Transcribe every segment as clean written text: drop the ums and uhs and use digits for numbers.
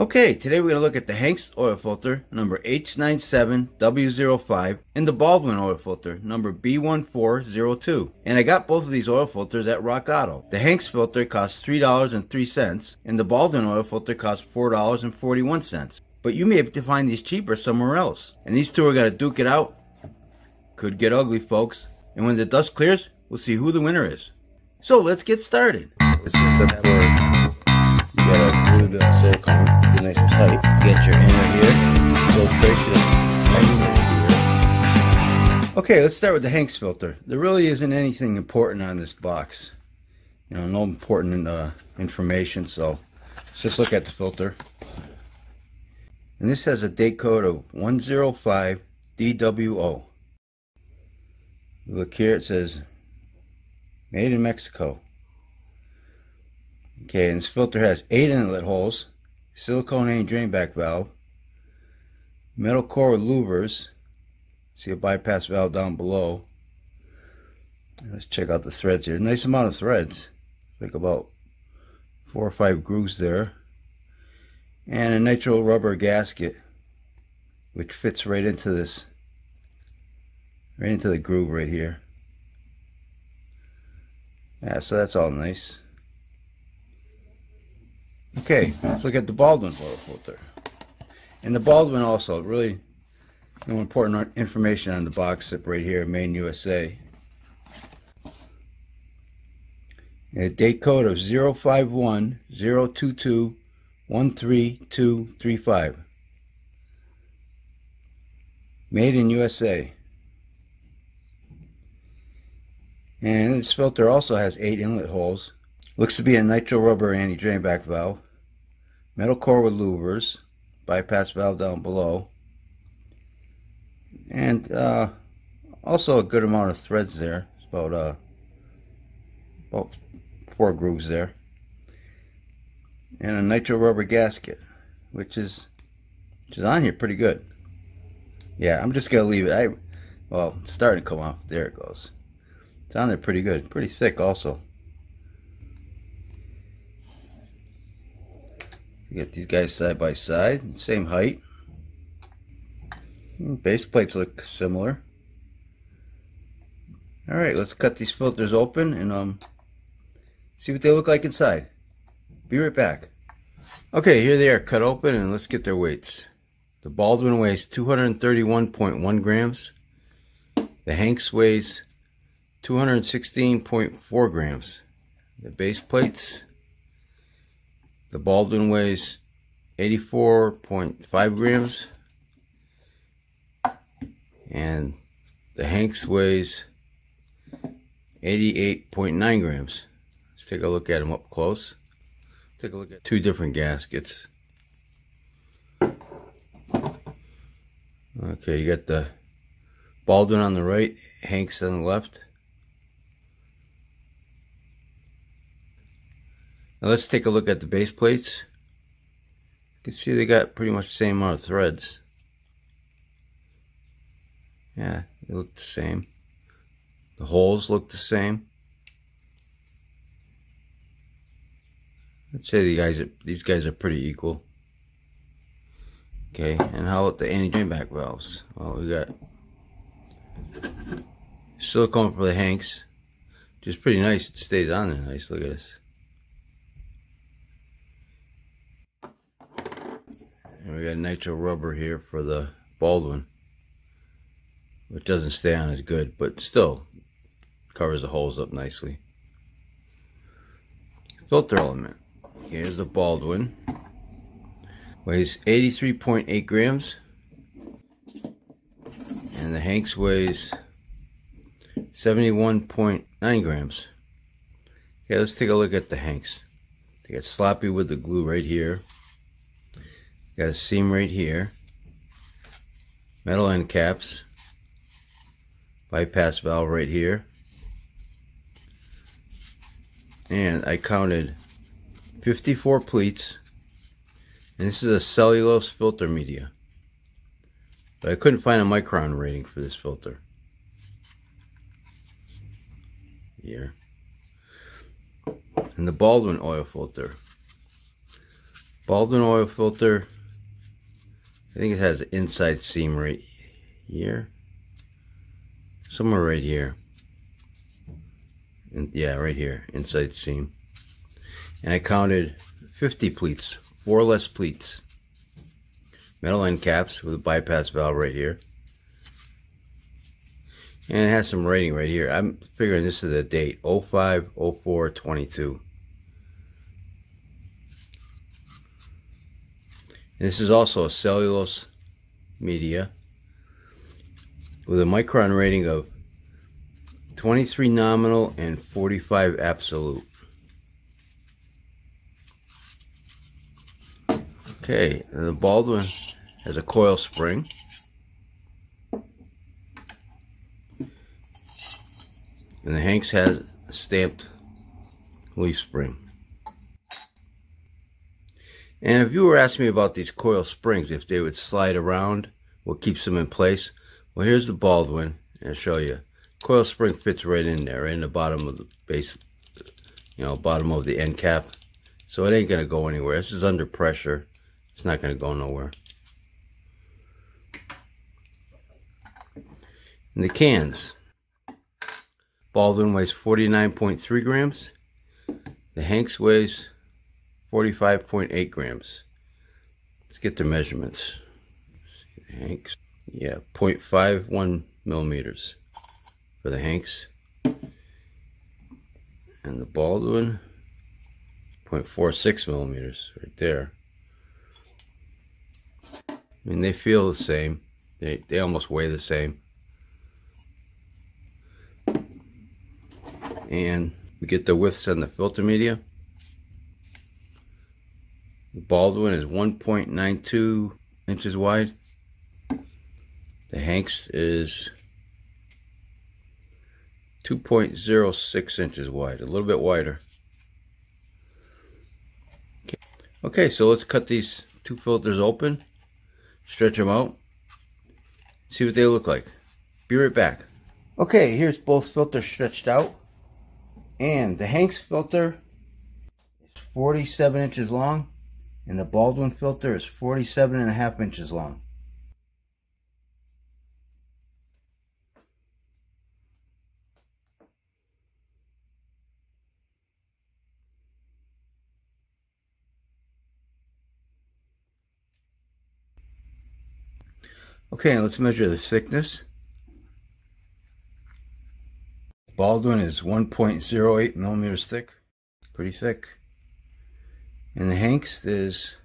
Okay, today we're going to look at the Hengst oil filter number H97W05 and the Baldwin oil filter number B1402. And I got both of these oil filters at Rock Auto. The Hengst filter costs $3.03 and the Baldwin oil filter costs $4.41. But you may have to find these cheaper somewhere else. And these two are going to duke it out. Could get ugly, folks. And when the dust clears, we'll see who the winner is. So let's get started. It's just a network. You gotta glue the silicone, be nice and tight. Get your inner here, filtration, anywhere here. Okay, let's start with the Hengst filter. There really isn't anything important on this box. You know, no important information, so let's just look at the filter. And this has a date code of 105DWO. Look here, it says, made in Mexico. Okay, and this filter has 8 inlet holes, silicone hang drain back valve, metal core with louvers. See a bypass valve down below. Let's check out the threads here. Nice amount of threads, like about 4 or 5 grooves there. And a nitrile rubber gasket, which fits right into this, right into the groove right here. Yeah, so that's all nice. Okay, let's look at the Baldwin oil filter. And the Baldwin also, really no important information on the box except right here, Maine, USA. And a date code of 051-022-13235. Made in USA. And this filter also has 8 inlet holes. Looks to be a nitrile rubber anti-drain back valve, metal core with louvers, bypass valve down below, and also a good amount of threads there. It's about 4 grooves there, and a nitrile rubber gasket, which is on here pretty good. Yeah, I'm just gonna leave it. Well, it's starting to come off. There it goes. It's on there pretty good, pretty thick also. You get these guys side by side, same height. Base plates look similar. All right, let's cut these filters open and see what they look like inside. Be right back. Okay, here they are cut open, and let's get their weights. The Baldwin weighs 231.1 grams. The Hengst weighs 216.4 grams. The base plates. The Baldwin weighs 84.5 grams, and the Hengst weighs 88.9 grams. Let's take a look at them up close. Take a look at 2 different gaskets. Okay, you got the Baldwin on the right, Hengst on the left. Now let's take a look at the base plates. You can see they got pretty much the same amount of threads. Yeah, they look the same. The holes look the same. I'd say these guys are pretty equal. Okay, and how about the anti-drain back valves? Well, we got silicone for the Hengst, which is pretty nice. It stays on there nice. Look at this. And we got nitrile rubber here for the Baldwin, which doesn't stay on as good, but still covers the holes up nicely. Filter element. Here's the Baldwin. Weighs 83.8 grams. And the Hengst weighs 71.9 grams. Okay, let's take a look at the Hengst. They got sloppy with the glue right here. Got a seam right here, metal end caps, bypass valve right here, and I counted 54 pleats, and this is a cellulose filter media, but I couldn't find a micron rating for this filter. Here, and the Baldwin oil filter. Baldwin oil filter. I think it has an inside seam right here. Somewhere right here. And yeah, right here. Inside seam. And I counted 50 pleats. 4 less pleats. Metal end caps with a bypass valve right here. And it has some rating right here. I'm figuring this is the date. 05/04/22. And this is also a cellulose media with a micron rating of 23 nominal and 45 absolute. Okay, and the Baldwin has a coil spring. And the Hengst has a stamped leaf spring. And a viewer asked me about these coil springs, if they would slide around, what keeps them in place. Well, here's the Baldwin, and I'll show you. Coil spring fits right in there, right in the bottom of the base, you know, bottom of the end cap. So it ain't going to go anywhere. This is under pressure. It's not going to go nowhere. And the cans. Baldwin weighs 49.3 grams. The Hengst weighs 45.8 grams. Let's get the measurements. Let's see the Hengst. Yeah, 0.51 millimeters for the Hengst. And the Baldwin, 0.46 millimeters right there. I mean, they feel the same. They almost weigh the same. And we get the widths on the filter media. The Baldwin is 1.92 inches wide. The Hengst is 2.06 inches wide, a little bit wider. Okay, so let's cut these two filters open, stretch them out, see what they look like. Be right back. Okay, here's both filters stretched out. And the Hengst filter is 47 inches long, and the Baldwin filter is 47.5 inches long. Okay, let's measure the thickness. Baldwin is 1.08 millimeters thick, pretty thick. And the Hengst is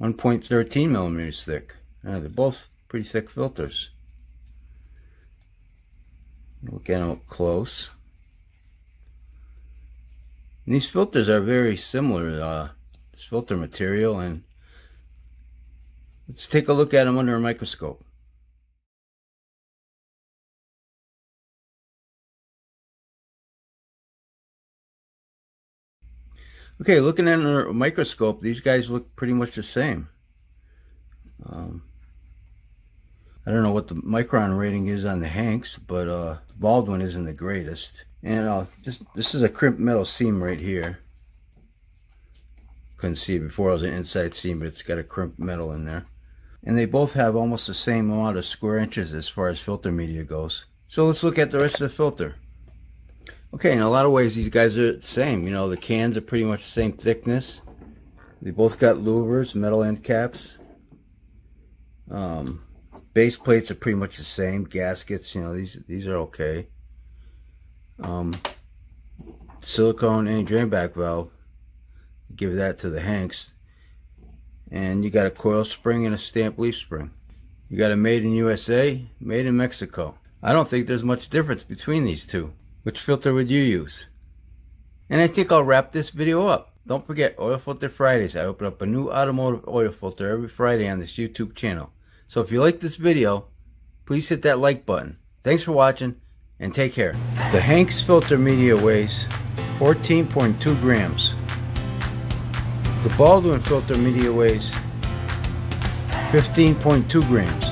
1.13 millimeters thick. They're both pretty thick filters. Look at them up close. And these filters are very similar, this filter material, and let's take a look at them under a microscope. Okay, looking at a microscope, these guys look pretty much the same. I don't know what the micron rating is on the Hengst, but Baldwin isn't the greatest. And this is a crimped metal seam right here. Couldn't see it before, it was an inside seam, but it's got a crimped metal in there. And they both have almost the same amount of square inches as far as filter media goes. So let's look at the rest of the filter. Okay, in a lot of ways these guys are the same. You know, the cans are pretty much the same thickness. They both got louvers, metal end caps. Base plates are pretty much the same. Gaskets, you know, these are okay. Silicone and drain back valve. Give that to the Hengst. And you got a coil spring and a stamped leaf spring. You got a made in USA, made in Mexico. I don't think there's much difference between these two. Which filter would you use? And I think I'll wrap this video up. Don't forget, Oil Filter Fridays. I open up a new automotive oil filter every Friday on this YouTube channel. So if you like this video, please hit that like button. Thanks for watching, and take care. The Hengst filter media weighs 14.2 grams. The Baldwin filter media weighs 15.2 grams.